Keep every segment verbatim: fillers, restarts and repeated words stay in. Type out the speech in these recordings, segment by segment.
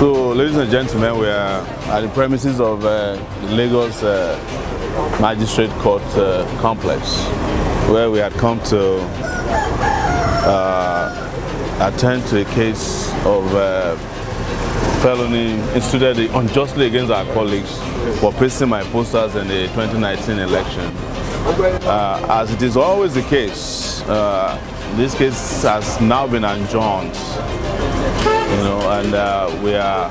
So, ladies and gentlemen, we are at the premises of uh, the Lagos uh, Magistrate Court uh, Complex, where we had come to uh, attend to a case of uh, felony instituted unjustly against our colleagues for pasting my posters in the twenty nineteen election. Uh, as it is always the case, uh, this case has now been adjourned, you know, and uh, we are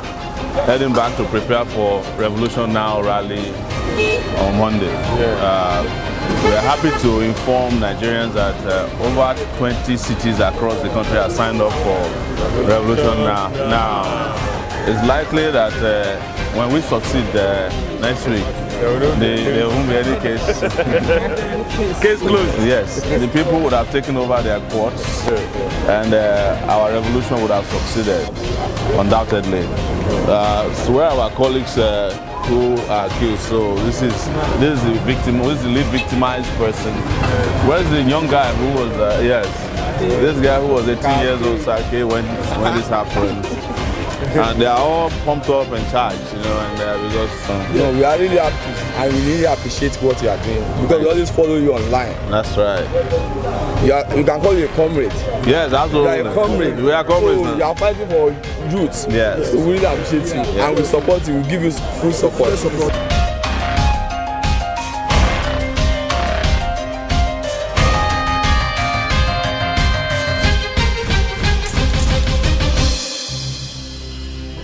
heading back to prepare for Revolution Now rally on Monday. Uh, we are happy to inform Nigerians that uh, over twenty cities across the country are signed up for Revolution Now. Now it's likely that uh, when we succeed uh, next week, there won't be any case. Case closed. Yes, the people would have taken over their courts, and uh, our revolution would have succeeded, undoubtedly. Uh, so where are our colleagues uh, who are accused? So this is this is the victim, this is the lead victimized person. Where's the young guy who was uh, yes, this guy who was eighteen years old, Sake, when when this happened? And they are all pumped up and charged, you know, and uh, because uh, you know, we are really happy, and we really appreciate what you are doing, because we always follow you online. That's right. You, are, you can call you a comrade. Yes, absolutely. You are a comrade. We are comrades. So you are fighting for youth. Yes. So we really appreciate you, yes. And we support you. We give you full support. Full support.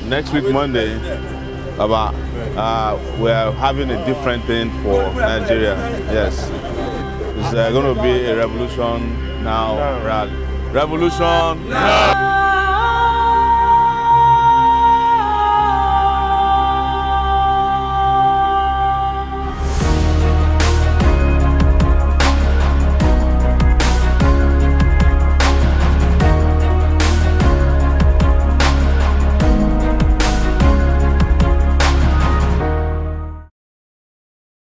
Next week, Monday, about uh, we're having a different thing for Nigeria. Yes, it's uh, going to be a Revolution Now rally. Revolution Now!